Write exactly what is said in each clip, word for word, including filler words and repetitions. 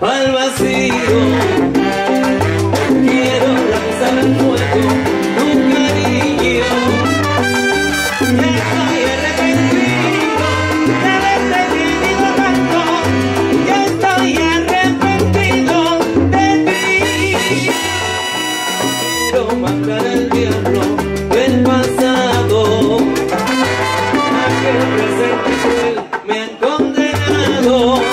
al vacío. Quiero lanzar al fuego un cariño. Estoy arrepentido de haberte querido tanto. Yo estoy arrepentido de ti. Quiero mandar al diablo del pasado. Aquel presente cruel me ha condenado.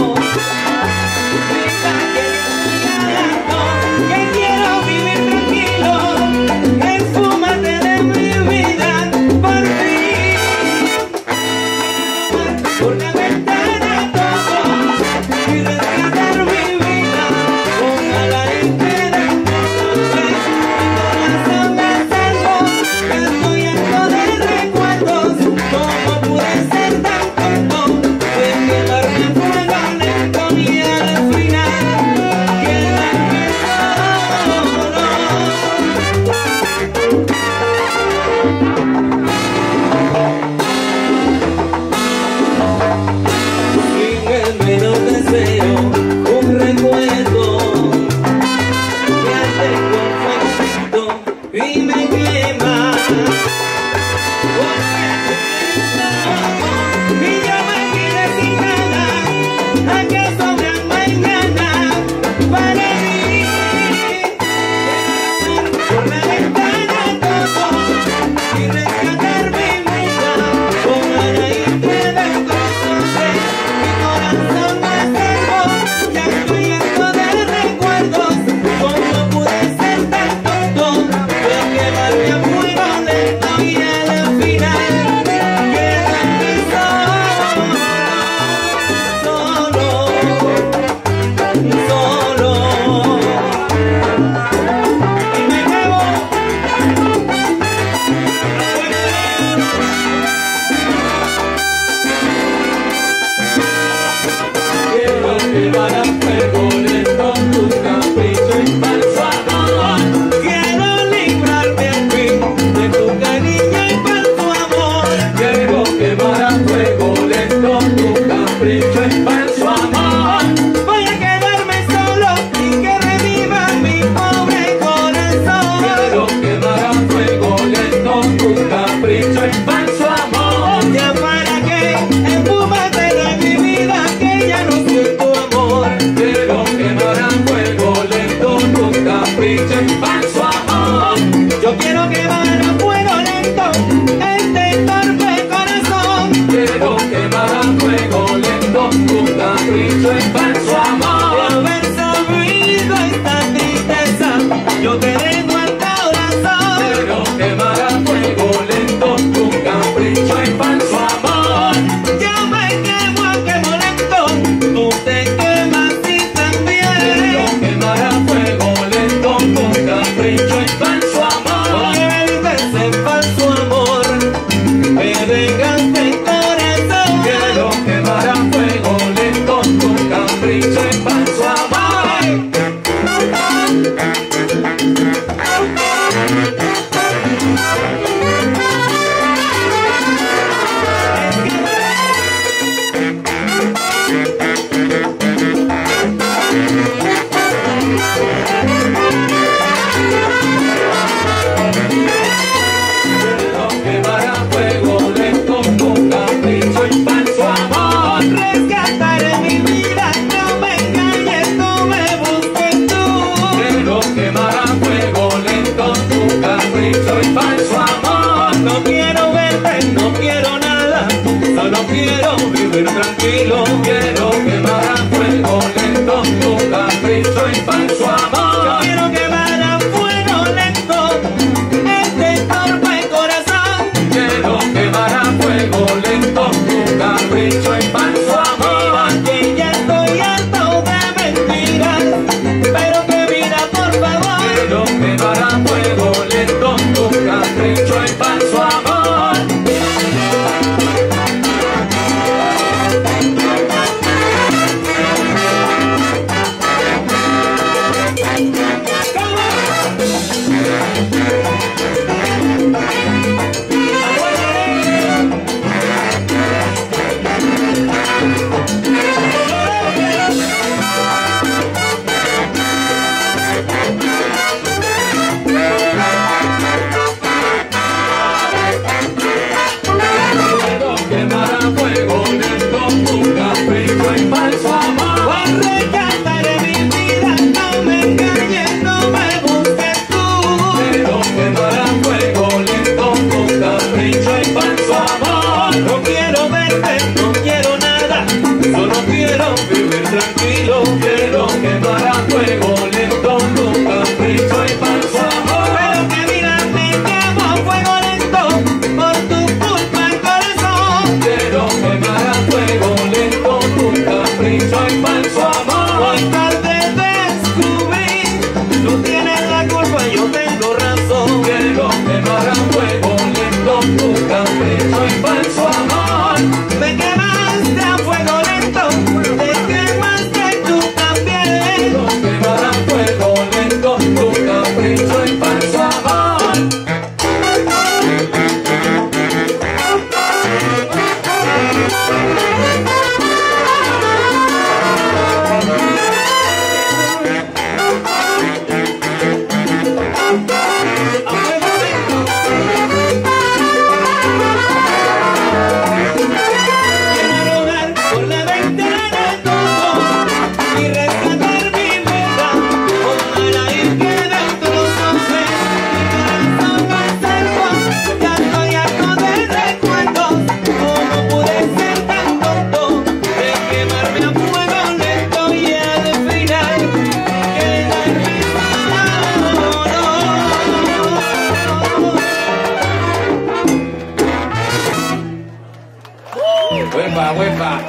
la UEFA.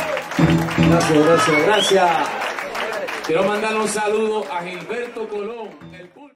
Gracias, gracias, gracias. Quiero mandar un saludo a Gilberto Colón. El...